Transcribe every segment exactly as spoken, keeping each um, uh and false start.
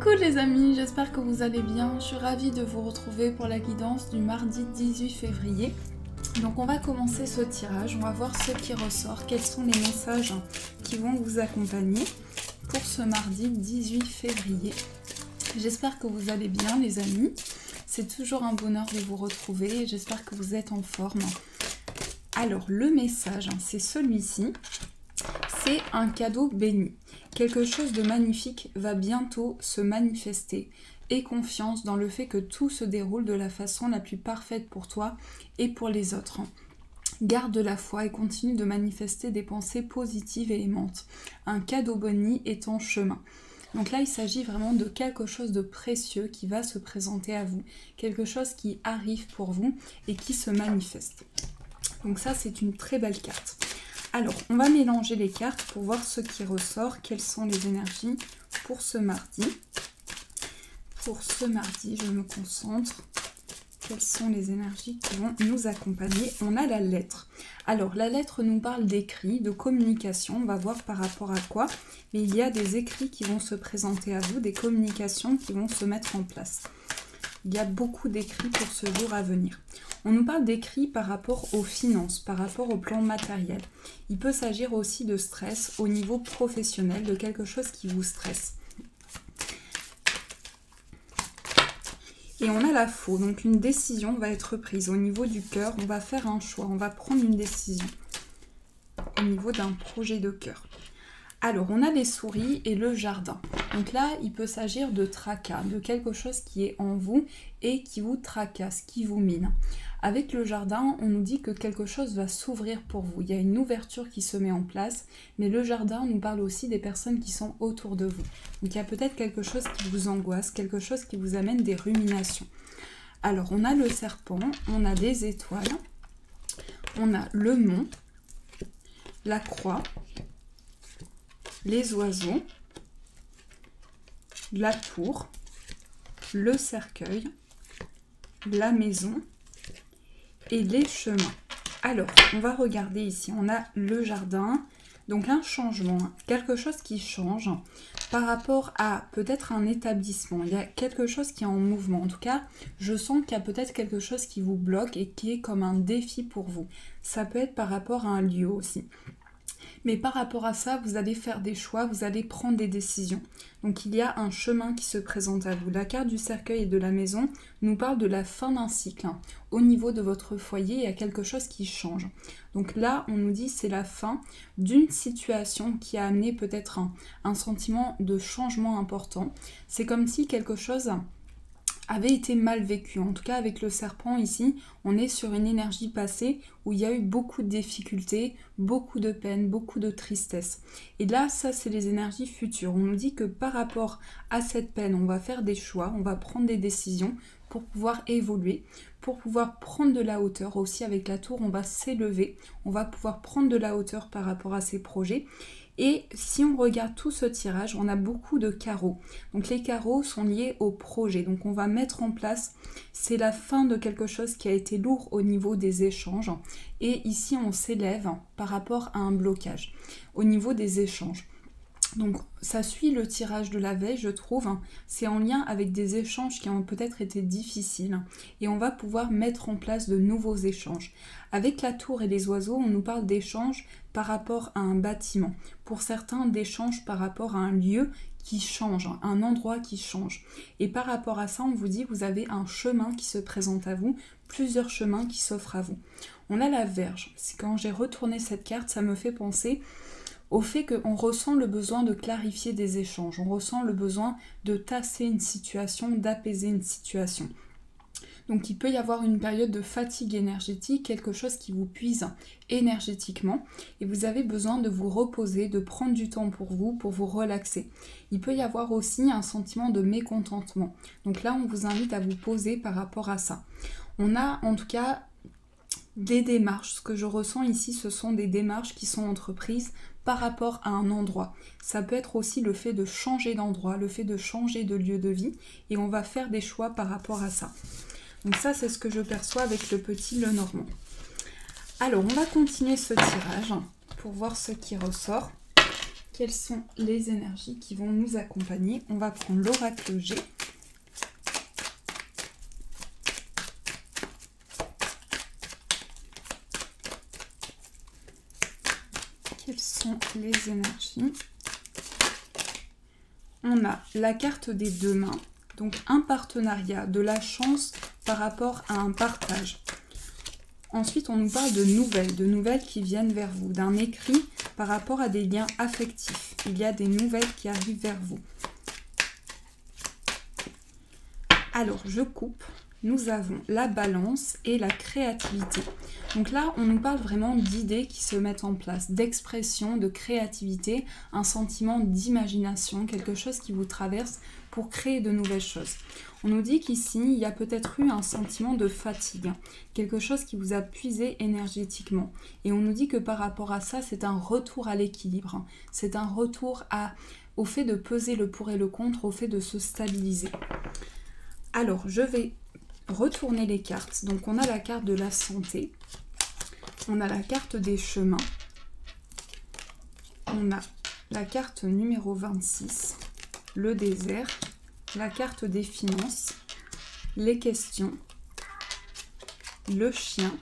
Coucou les amis, j'espère que vous allez bien. Je suis ravie de vous retrouver pour la guidance du mardi dix-huit février. Donc on va commencer ce tirage, on va voir ce qui ressort, quels sont les messages qui vont vous accompagner pour ce mardi dix-huit février. J'espère que vous allez bien les amis, c'est toujours un bonheur de vous retrouver, j'espère que vous êtes en forme. Alors le message, c'est celui-ci, c'est un cadeau béni. Quelque chose de magnifique va bientôt se manifester. Aie confiance dans le fait que tout se déroule de la façon la plus parfaite pour toi et pour les autres. Garde la foi et continue de manifester des pensées positives et aimantes. Un cadeau béni est en chemin. Donc là, il s'agit vraiment de quelque chose de précieux qui va se présenter à vous. Quelque chose qui arrive pour vous et qui se manifeste. Donc ça, c'est une très belle carte. Alors, on va mélanger les cartes pour voir ce qui ressort, quelles sont les énergies pour ce mardi. Pour ce mardi, je me concentre. Quelles sont les énergies qui vont nous accompagner? On a la lettre. Alors, la lettre nous parle d'écrits, de communication. On va voir par rapport à quoi. Mais il y a des écrits qui vont se présenter à vous, des communications qui vont se mettre en place. Il y a beaucoup d'écrits pour ce jour à venir. On nous parle d'écrits par rapport aux finances, par rapport au plan matériel. Il peut s'agir aussi de stress au niveau professionnel, de quelque chose qui vous stresse. Et on a la faux, donc une décision va être prise. Au niveau du cœur, on va faire un choix, on va prendre une décision au niveau d'un projet de cœur. Alors, on a les souris et le jardin. Donc là, il peut s'agir de tracas, de quelque chose qui est en vous et qui vous tracasse, qui vous mine. Avec le jardin, on nous dit que quelque chose va s'ouvrir pour vous. Il y a une ouverture qui se met en place, mais le jardin nous parle aussi des personnes qui sont autour de vous. Donc il y a peut-être quelque chose qui vous angoisse, quelque chose qui vous amène des ruminations. Alors, on a le serpent, on a des étoiles, on a le mont, la croix, les oiseaux, la tour, le cercueil, la maison et les chemins. Alors, on va regarder ici, on a le jardin, donc un changement, quelque chose qui change par rapport à peut-être un établissement. Il y a quelque chose qui est en mouvement. En tout cas, je sens qu'il y a peut-être quelque chose qui vous bloque et qui est comme un défi pour vous. Ça peut être par rapport à un lieu aussi. Mais par rapport à ça, vous allez faire des choix, vous allez prendre des décisions. Donc il y a un chemin qui se présente à vous. La carte du cercueil et de la maison nous parle de la fin d'un cycle. Au niveau de votre foyer, il y a quelque chose qui change. Donc là, on nous dit c'est la fin d'une situation qui a amené peut-être un, un sentiment de changement important. C'est comme si quelque chose avait été mal vécu. En tout cas, avec le serpent ici, on est sur une énergie passée où il y a eu beaucoup de difficultés, beaucoup de peine, beaucoup de tristesse. Et là, ça, c'est les énergies futures. On nous dit que par rapport à cette peine, on va faire des choix, on va prendre des décisions pour pouvoir évoluer, pour pouvoir prendre de la hauteur. Aussi, avec la tour, on va s'élever, on va pouvoir prendre de la hauteur par rapport à ces projets. Et si on regarde tout ce tirage, on a beaucoup de carreaux. Donc les carreaux sont liés au projet. Donc on va mettre en place, c'est la fin de quelque chose qui a été lourd au niveau des échanges. Et ici, on s'élève par rapport à un blocage au niveau des échanges. Donc ça suit le tirage de la veille, je trouve. C'est en lien avec des échanges qui ont peut-être été difficiles. Et on va pouvoir mettre en place de nouveaux échanges. Avec la tour et les oiseaux, on nous parle d'échanges par rapport à un bâtiment. Pour certains, d'échanges par rapport à un lieu qui change, un endroit qui change. Et par rapport à ça, on vous dit que vous avez un chemin qui se présente à vous, plusieurs chemins qui s'offrent à vous. On a la verge. C'est quand j'ai retourné cette carte, ça me fait penser au fait qu'on ressent le besoin de clarifier des échanges, on ressent le besoin de tasser une situation, d'apaiser une situation. Donc il peut y avoir une période de fatigue énergétique, quelque chose qui vous puise énergétiquement, et vous avez besoin de vous reposer, de prendre du temps pour vous, pour vous relaxer. Il peut y avoir aussi un sentiment de mécontentement. Donc là, on vous invite à vous poser par rapport à ça. On a en tout cas des démarches. Ce que je ressens ici, ce sont des démarches qui sont entreprises par rapport à un endroit. Ça peut être aussi le fait de changer d'endroit, le fait de changer de lieu de vie, et on va faire des choix par rapport à ça. Donc ça, c'est ce que je perçois avec le petit Lenormand. Alors, on va continuer ce tirage pour voir ce qui ressort. quelles sont les énergies qui vont nous accompagner. On va prendre l'oracle G. Quelles sont les énergies? On a la carte des deux mains, donc un partenariat, de la chance par rapport à un partage. Ensuite, on nous parle de nouvelles, de nouvelles qui viennent vers vous, d'un écrit par rapport à des liens affectifs. Il y a des nouvelles qui arrivent vers vous. Alors, je coupe. Nous avons la balance et la créativité. Donc là, on nous parle vraiment d'idées qui se mettent en place, d'expression, de créativité, un sentiment d'imagination, quelque chose qui vous traverse pour créer de nouvelles choses. On nous dit qu'ici, il y a peut-être eu un sentiment de fatigue, quelque chose qui vous a puisé énergétiquement. Et on nous dit que par rapport à ça, c'est un retour à l'équilibre, c'est un retour à, au fait de peser le pour et le contre, au fait de se stabiliser. Alors, je vais retourner les cartes. Donc on a la carte de la santé, on a la carte des chemins, on a la carte numéro vingt-six, le désert, la carte des finances, les questions, le chien,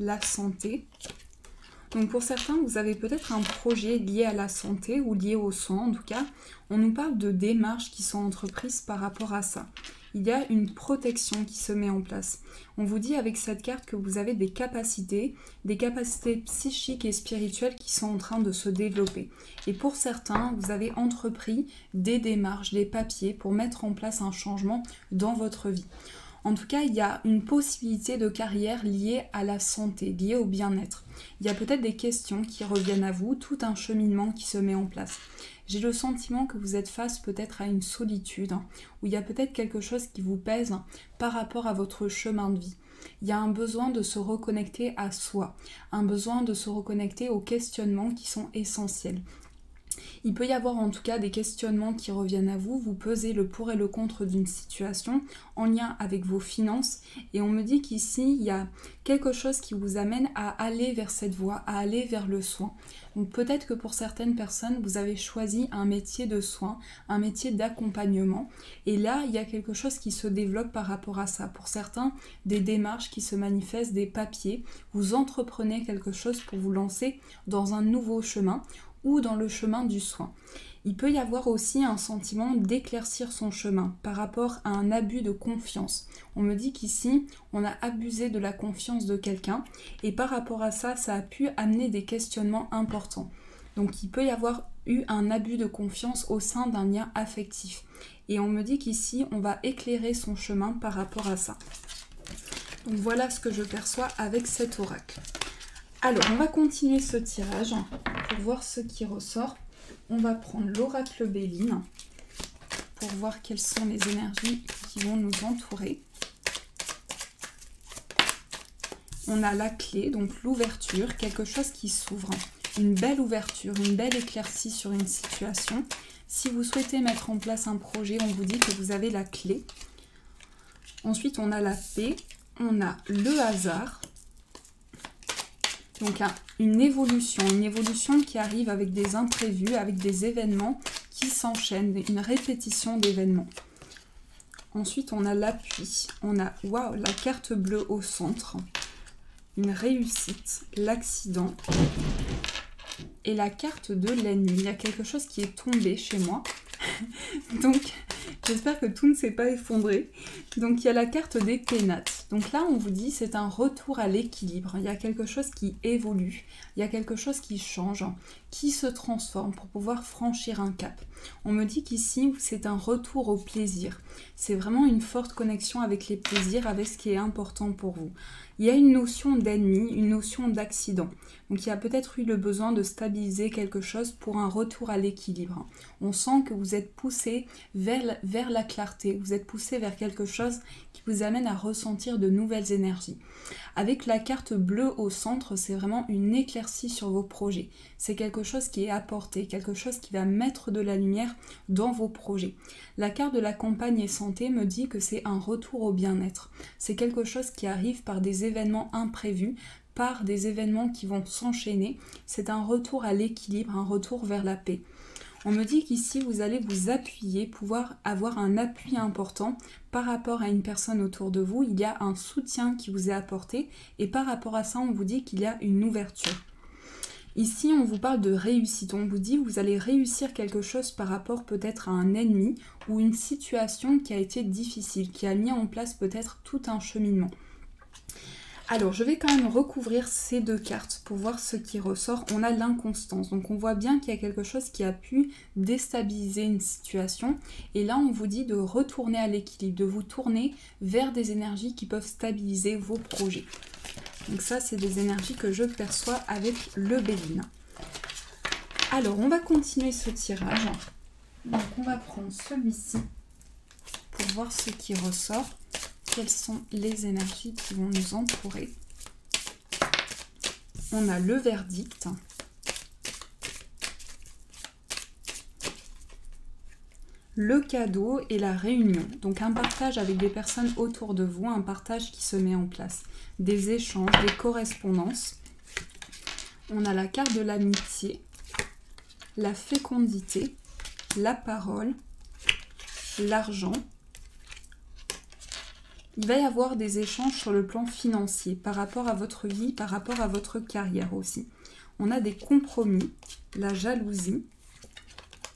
la santé. Donc pour certains, vous avez peut-être un projet lié à la santé ou lié aux soins en tout cas. On nous parle de démarches qui sont entreprises par rapport à ça. Il y a une protection qui se met en place. On vous dit avec cette carte que vous avez des capacités, des capacités psychiques et spirituelles qui sont en train de se développer. Et pour certains, vous avez entrepris des démarches, des papiers pour mettre en place un changement dans votre vie. En tout cas, il y a une possibilité de carrière liée à la santé, liée au bien-être. Il y a peut-être des questions qui reviennent à vous, tout un cheminement qui se met en place. J'ai le sentiment que vous êtes face peut-être à une solitude, hein, où il y a peut-être quelque chose qui vous pèse hein, par rapport à votre chemin de vie. Il y a un besoin de se reconnecter à soi, un besoin de se reconnecter aux questionnements qui sont essentiels. Il peut y avoir en tout cas des questionnements qui reviennent à vous, vous pesez le pour et le contre d'une situation en lien avec vos finances et on me dit qu'ici il y a quelque chose qui vous amène à aller vers cette voie, à aller vers le soin. Donc peut-être que pour certaines personnes vous avez choisi un métier de soin, un métier d'accompagnement et là il y a quelque chose qui se développe par rapport à ça. Pour certains, des démarches qui se manifestent, des papiers, vous entreprenez quelque chose pour vous lancer dans un nouveau chemin ou dans le chemin du soin. Il peut y avoir aussi un sentiment d'éclaircir son chemin par rapport à un abus de confiance. On me dit qu'ici, on a abusé de la confiance de quelqu'un et par rapport à ça, ça a pu amener des questionnements importants. Donc il peut y avoir eu un abus de confiance au sein d'un lien affectif. Et on me dit qu'ici, on va éclairer son chemin par rapport à ça. Donc voilà ce que je perçois avec cet oracle. Alors, on va continuer ce tirage pour voir ce qui ressort. On va prendre l'oracle Belline pour voir quelles sont les énergies qui vont nous entourer. On a la clé, donc l'ouverture, quelque chose qui s'ouvre. Une belle ouverture, une belle éclaircie sur une situation. Si vous souhaitez mettre en place un projet, on vous dit que vous avez la clé. Ensuite, on a la paix, on a le hasard. Donc une évolution, une évolution qui arrive avec des imprévus, avec des événements qui s'enchaînent, une répétition d'événements. Ensuite, on a l'appui, on a waouh, la carte bleue au centre, une réussite, l'accident et la carte de l'ennemi. Il y a quelque chose qui est tombé chez moi, donc j'espère que tout ne s'est pas effondré. Donc il y a la carte des pénates. Donc là on vous dit c'est un retour à l'équilibre. Il y a quelque chose qui évolue, il y a quelque chose qui change, qui se transforme pour pouvoir franchir un cap. On me dit qu'ici c'est un retour au plaisir. C'est vraiment une forte connexion avec les plaisirs, avec ce qui est important pour vous. Il y a une notion d'ennemi, une notion d'accident. Donc il y a peut-être eu le besoin de stabiliser quelque chose pour un retour à l'équilibre. On sent que vous êtes poussé vers, vers la clarté, vous êtes poussé vers quelque chose qui vous amène à ressentir de nouvelles énergies. Avec la carte bleue au centre, c'est vraiment une éclaircie sur vos projets. C'est quelque chose qui est apporté, quelque chose qui va mettre de la lumière dans vos projets. La carte de la campagne et santé me dit que c'est un retour au bien-être. C'est quelque chose qui arrive par des événements imprévus, par des événements qui vont s'enchaîner. C'est un retour à l'équilibre, un retour vers la paix. On me dit qu'ici vous allez vous appuyer, pouvoir avoir un appui important par rapport à une personne autour de vous. Il y a un soutien qui vous est apporté et par rapport à ça on vous dit qu'il y a une ouverture. Ici on vous parle de réussite, on vous dit vous allez réussir quelque chose par rapport peut-être à un ennemi ou une situation qui a été difficile, qui a mis en place peut-être tout un cheminement. Alors, je vais quand même recouvrir ces deux cartes pour voir ce qui ressort. On a l'inconstance, donc on voit bien qu'il y a quelque chose qui a pu déstabiliser une situation. Et là, on vous dit de retourner à l'équilibre, de vous tourner vers des énergies qui peuvent stabiliser vos projets. Donc ça, c'est des énergies que je perçois avec le Belline. Alors, on va continuer ce tirage. Donc, on va prendre celui-ci pour voir ce qui ressort. Quelles sont les énergies qui vont nous entourer? On a le verdict. Le cadeau et la réunion. Donc un partage avec des personnes autour de vous, un partage qui se met en place. Des échanges, des correspondances. On a la carte de l'amitié, la fécondité, la parole, l'argent. Il va y avoir des échanges sur le plan financier, par rapport à votre vie, par rapport à votre carrière aussi. On a des compromis, la jalousie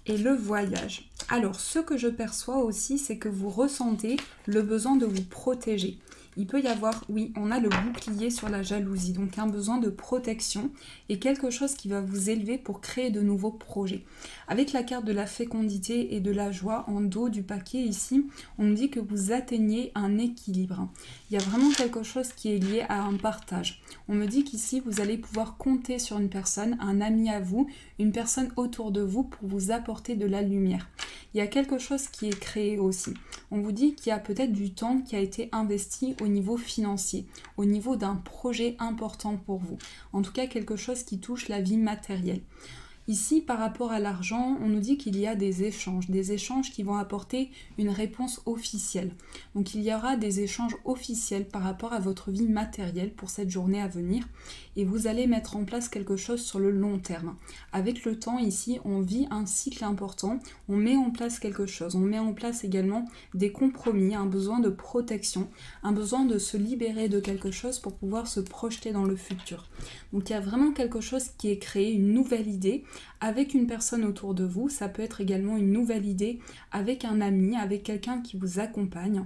et le voyage. Alors, ce que je perçois aussi, c'est que vous ressentez le besoin de vous protéger. Il peut y avoir, oui, on a le bouclier sur la jalousie, donc un besoin de protection et quelque chose qui va vous élever pour créer de nouveaux projets. Avec la carte de la fécondité et de la joie en dos du paquet ici, on me dit que vous atteignez un équilibre. Il y a vraiment quelque chose qui est lié à un partage. On me dit qu'ici, vous allez pouvoir compter sur une personne, un ami à vous, une personne autour de vous pour vous apporter de la lumière. Il y a quelque chose qui est créé aussi. On vous dit qu'il y a peut-être du temps qui a été investi au niveau financier, au niveau d'un projet important pour vous. En tout cas, quelque chose qui touche la vie matérielle. Ici, par rapport à l'argent, on nous dit qu'il y a des échanges, des échanges qui vont apporter une réponse officielle. Donc il y aura des échanges officiels par rapport à votre vie matérielle pour cette journée à venir et vous allez mettre en place quelque chose sur le long terme. Avec le temps ici, on vit un cycle important, on met en place quelque chose, on met en place également des compromis, un besoin de protection, un besoin de se libérer de quelque chose pour pouvoir se projeter dans le futur. Donc il y a vraiment quelque chose qui est créé, une nouvelle idée, avec une personne autour de vous, ça peut être également une nouvelle idée avec un ami, avec quelqu'un qui vous accompagne.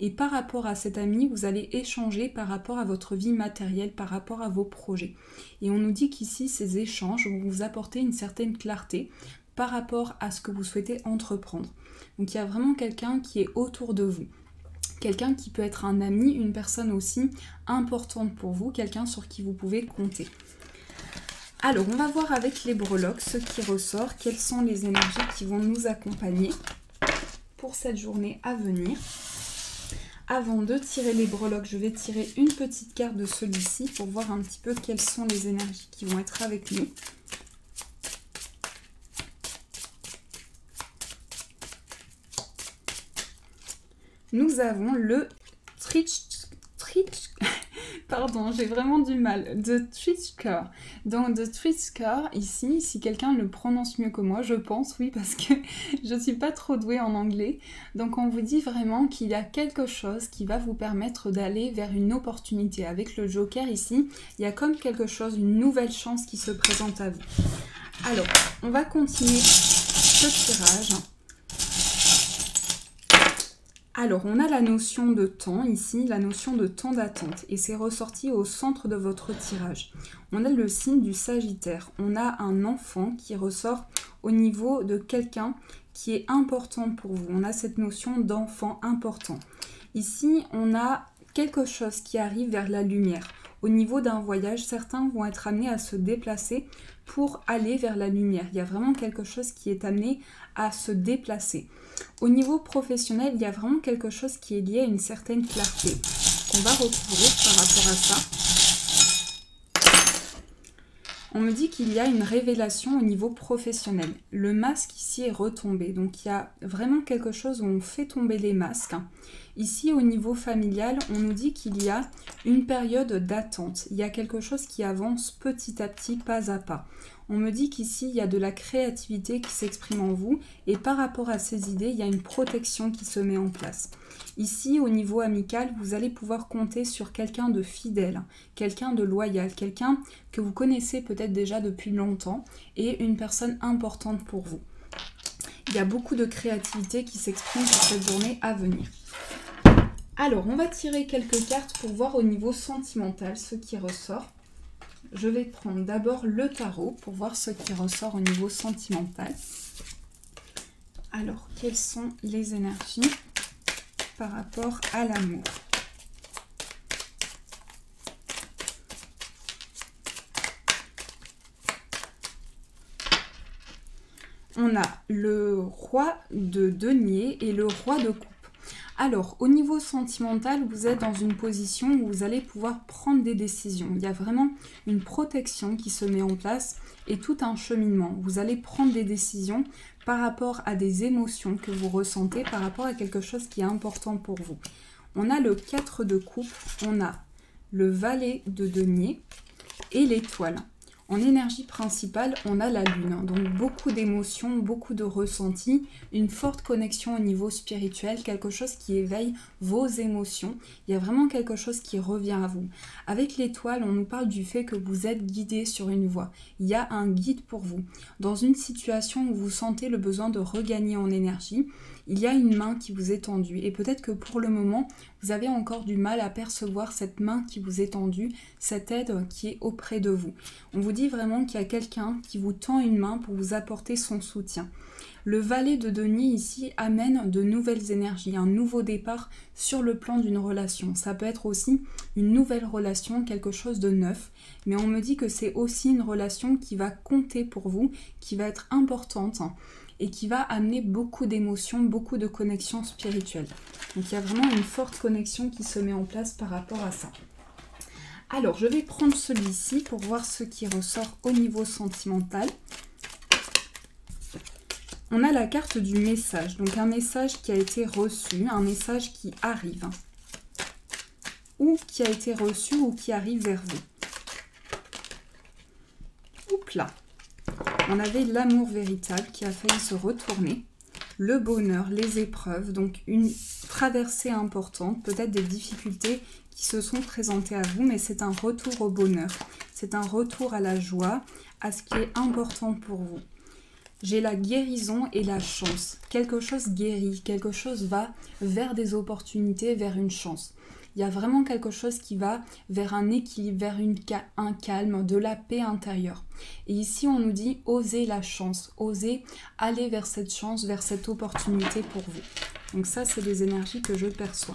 Et par rapport à cet ami, vous allez échanger par rapport à votre vie matérielle, par rapport à vos projets. Et on nous dit qu'ici, ces échanges vont vous apporter une certaine clarté par rapport à ce que vous souhaitez entreprendre. Donc il y a vraiment quelqu'un qui est autour de vous. Quelqu'un qui peut être un ami, une personne aussi importante pour vous, quelqu'un sur qui vous pouvez compter. Alors, on va voir avec les breloques ce qui ressort, quelles sont les énergies qui vont nous accompagner pour cette journée à venir. Avant de tirer les breloques, je vais tirer une petite carte de celui-ci pour voir un petit peu quelles sont les énergies qui vont être avec nous. Nous avons le Twitch Core. Pardon, j'ai vraiment du mal. The Twitch Core. Donc, The Twitch Core, ici, si quelqu'un le prononce mieux que moi, je pense, oui, parce que je ne suis pas trop douée en anglais. Donc, on vous dit vraiment qu'il y a quelque chose qui va vous permettre d'aller vers une opportunité. Avec le Joker, ici, il y a comme quelque chose, une nouvelle chance qui se présente à vous. Alors, on va continuer ce tirage. Alors, on a la notion de temps ici, la notion de temps d'attente, et c'est ressorti au centre de votre tirage. On a le signe du Sagittaire, on a un enfant qui ressort au niveau de quelqu'un qui est important pour vous. On a cette notion d'enfant important. Ici, on a quelque chose qui arrive vers la lumière. Au niveau d'un voyage, certains vont être amenés à se déplacer pour aller vers la lumière. Il y a vraiment quelque chose qui est amené à se déplacer. Au niveau professionnel, il y a vraiment quelque chose qui est lié à une certaine clarté. On va recouvrir par rapport à ça. On me dit qu'il y a une révélation au niveau professionnel. Le masque ici est retombé, donc il y a vraiment quelque chose où on fait tomber les masques. Ici, au niveau familial, on nous dit qu'il y a une période d'attente. Il y a quelque chose qui avance petit à petit, pas à pas. On me dit qu'ici, il y a de la créativité qui s'exprime en vous et par rapport à ces idées, il y a une protection qui se met en place. Ici, au niveau amical, vous allez pouvoir compter sur quelqu'un de fidèle, quelqu'un de loyal, quelqu'un que vous connaissez peut-être déjà depuis longtemps et une personne importante pour vous. Il y a beaucoup de créativité qui s'exprime pour cette journée à venir. Alors, on va tirer quelques cartes pour voir au niveau sentimental ce qui ressort. Je vais prendre d'abord le tarot pour voir ce qui ressort au niveau sentimental. Alors, quelles sont les énergies par rapport à l'amour? On a le roi de denier et le roi de coupe. Alors, au niveau sentimental, vous êtes dans une position où vous allez pouvoir prendre des décisions. Il y a vraiment une protection qui se met en place et tout un cheminement. Vous allez prendre des décisions par rapport à des émotions que vous ressentez, par rapport à quelque chose qui est important pour vous. On a le quatre de coupe, on a le valet de denier et l'étoile. En énergie principale, on a la lune, donc beaucoup d'émotions, beaucoup de ressentis, une forte connexion au niveau spirituel, quelque chose qui éveille vos émotions. Il y a vraiment quelque chose qui revient à vous. Avec l'étoile, on nous parle du fait que vous êtes guidé sur une voie. Il y a un guide pour vous. Dans une situation où vous sentez le besoin de regagner en énergie, il y a une main qui vous est tendue et peut-être que pour le moment, vous avez encore du mal à percevoir cette main qui vous est tendue, cette aide qui est auprès de vous. On vous dit vraiment qu'il y a quelqu'un qui vous tend une main pour vous apporter son soutien. Le valet de denier ici amène de nouvelles énergies, un nouveau départ sur le plan d'une relation. Ça peut être aussi une nouvelle relation, quelque chose de neuf, mais on me dit que c'est aussi une relation qui va compter pour vous, qui va être importante et qui va amener beaucoup d'émotions, beaucoup de connexions spirituelles. Donc il y a vraiment une forte connexion qui se met en place par rapport à ça. Alors je vais prendre celui-ci pour voir ce qui ressort au niveau sentimental. On a la carte du message, donc un message qui a été reçu, un message qui arrive, ou qui a été reçu ou qui arrive vers vous. Oups là! On avait l'amour véritable qui a failli se retourner, le bonheur, les épreuves, donc une traversée importante, peut-être des difficultés qui se sont présentées à vous, mais c'est un retour au bonheur, c'est un retour à la joie, à ce qui est important pour vous. J'ai la guérison et la chance, quelque chose guérit, quelque chose va vers des opportunités, vers une chance. Il y a vraiment quelque chose qui va vers un équilibre, vers une ca- un calme, de la paix intérieure. Et ici, on nous dit osez la chance, osez aller vers cette chance, vers cette opportunité pour vous. Donc ça, c'est des énergies que je perçois.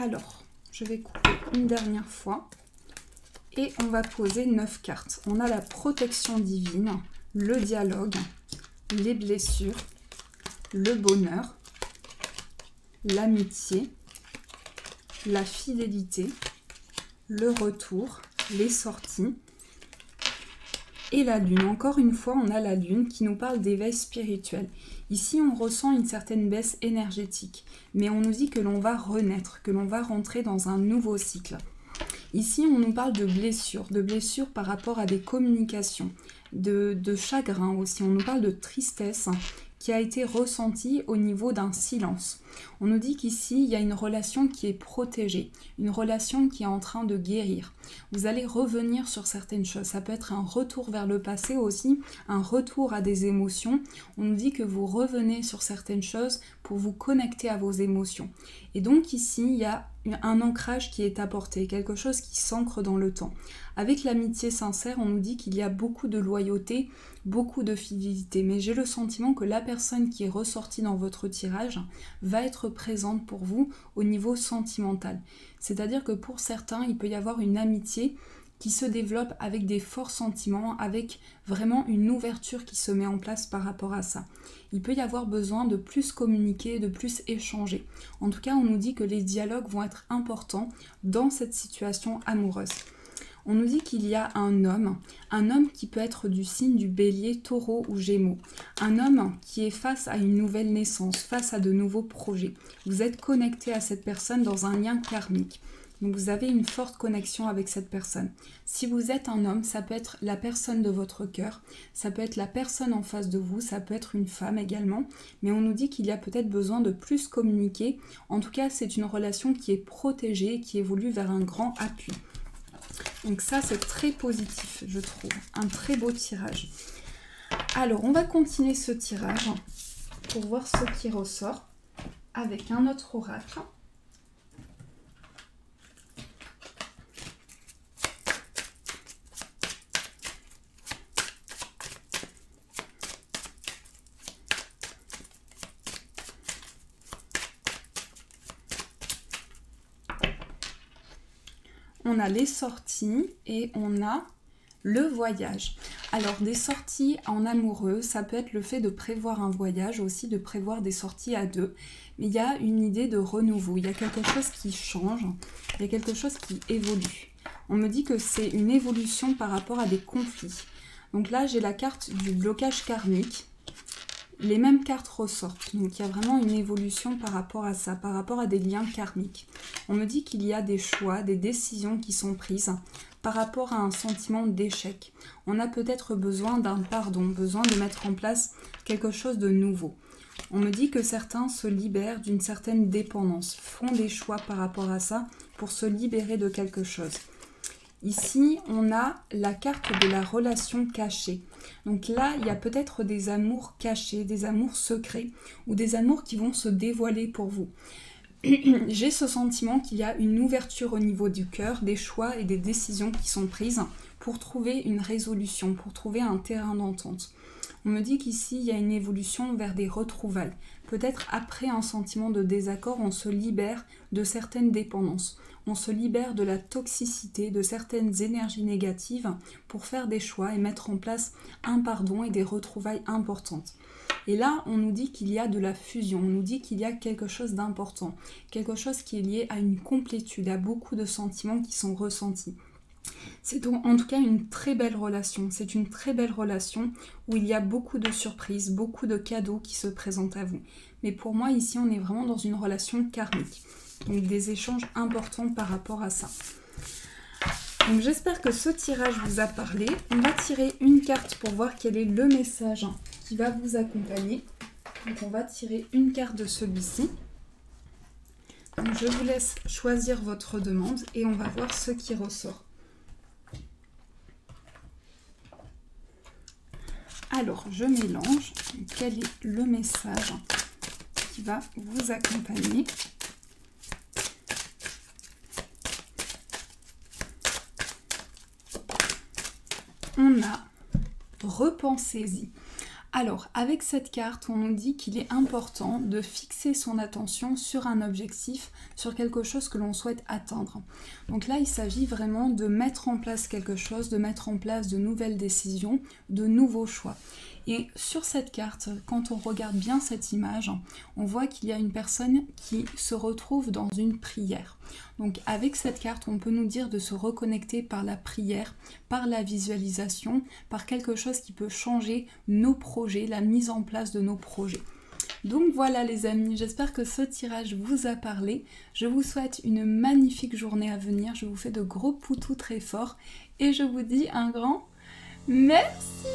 Alors, je vais couper une dernière fois et on va poser neuf cartes. On a la protection divine, le dialogue, les blessures, le bonheur, l'amitié, la fidélité, le retour, les sorties et la lune. Encore une fois, on a la lune qui nous parle d'éveil spirituel. Ici, on ressent une certaine baisse énergétique, mais on nous dit que l'on va renaître, que l'on va rentrer dans un nouveau cycle. Ici, on nous parle de blessures, de blessures par rapport à des communications, de, de chagrin aussi. On nous parle de tristesse qui a été ressentie au niveau d'un silence. On nous dit qu'ici, il y a une relation qui est protégée, une relation qui est en train de guérir. Vous allez revenir sur certaines choses. Ça peut être un retour vers le passé aussi, un retour à des émotions. On nous dit que vous revenez sur certaines choses pour vous connecter à vos émotions. Et donc ici, il y a un ancrage qui est apporté, quelque chose qui s'ancre dans le temps. Avec l'amitié sincère, on nous dit qu'il y a beaucoup de loyauté, beaucoup de fidélité, mais j'ai le sentiment que la personne qui est ressortie dans votre tirage va être présente pour vous au niveau sentimental. C'est-à-dire que pour certains, il peut y avoir une amitié qui se développe avec des forts sentiments, avec vraiment une ouverture qui se met en place par rapport à ça. Il peut y avoir besoin de plus communiquer, de plus échanger. En tout cas, on nous dit que les dialogues vont être importants dans cette situation amoureuse. on nous dit qu'il y a un homme, un homme qui peut être du signe du bélier, taureau ou gémeaux, un homme qui est face à une nouvelle naissance, face à de nouveaux projets. Vous êtes connecté à cette personne dans un lien karmique. Donc vous avez une forte connexion avec cette personne. Si vous êtes un homme, ça peut être la personne de votre cœur, ça peut être la personne en face de vous, ça peut être une femme également, mais on nous dit qu'il y a peut-être besoin de plus communiquer. En tout cas, c'est une relation qui est protégée, qui évolue vers un grand appui. Donc ça, c'est très positif, je trouve. Un très beau tirage. Alors, on va continuer ce tirage pour voir ce qui ressort avec un autre oracle. On a les sorties et on a le voyage. Alors des sorties en amoureux, ça peut être le fait de prévoir un voyage, aussi de prévoir des sorties à deux. Mais il y a une idée de renouveau, il y a quelque chose qui change, il y a quelque chose qui évolue. On me dit que c'est une évolution par rapport à des conflits. Donc là j'ai la carte du blocage karmique. Les mêmes cartes ressortent, donc il y a vraiment une évolution par rapport à ça, par rapport à des liens karmiques. On me dit qu'il y a des choix, des décisions qui sont prises par rapport à un sentiment d'échec. On a peut-être besoin d'un pardon, besoin de mettre en place quelque chose de nouveau. On me dit que certains se libèrent d'une certaine dépendance, font des choix par rapport à ça pour se libérer de quelque chose. Ici, on a la carte de la relation cachée. Donc là, il y a peut-être des amours cachés, des amours secrets ou des amours qui vont se dévoiler pour vous. J'ai ce sentiment qu'il y a une ouverture au niveau du cœur, des choix et des décisions qui sont prises pour trouver une résolution, pour trouver un terrain d'entente. On me dit qu'ici, il y a une évolution vers des retrouvailles. Peut-être après un sentiment de désaccord, on se libère de certaines dépendances. On se libère de la toxicité, de certaines énergies négatives pour faire des choix et mettre en place un pardon et des retrouvailles importantes. Et là, on nous dit qu'il y a de la fusion, on nous dit qu'il y a quelque chose d'important, quelque chose qui est lié à une complétude, à beaucoup de sentiments qui sont ressentis. C'est en tout cas une très belle relation, c'est une très belle relation où il y a beaucoup de surprises, beaucoup de cadeaux qui se présentent à vous. Mais pour moi, ici, on est vraiment dans une relation karmique. Donc des échanges importants par rapport à ça. Donc j'espère que ce tirage vous a parlé. On va tirer une carte pour voir quel est le message qui va vous accompagner. Donc on va tirer une carte de celui-ci. Donc je vous laisse choisir votre demande et on va voir ce qui ressort. Alors je mélange. Quel est le message qui va vous accompagner ? On a repensez-y. Alors, avec cette carte, on nous dit qu'il est important de fixer son attention sur un objectif, sur quelque chose que l'on souhaite atteindre. Donc là, il s'agit vraiment de mettre en place quelque chose, de mettre en place de nouvelles décisions, de nouveaux choix. Et sur cette carte, quand on regarde bien cette image, on voit qu'il y a une personne qui se retrouve dans une prière. Donc avec cette carte, on peut nous dire de se reconnecter par la prière, par la visualisation, par quelque chose qui peut changer nos projets, la mise en place de nos projets. Donc voilà les amis, j'espère que ce tirage vous a parlé. Je vous souhaite une magnifique journée à venir. Je vous fais de gros poutous très forts et je vous dis un grand merci!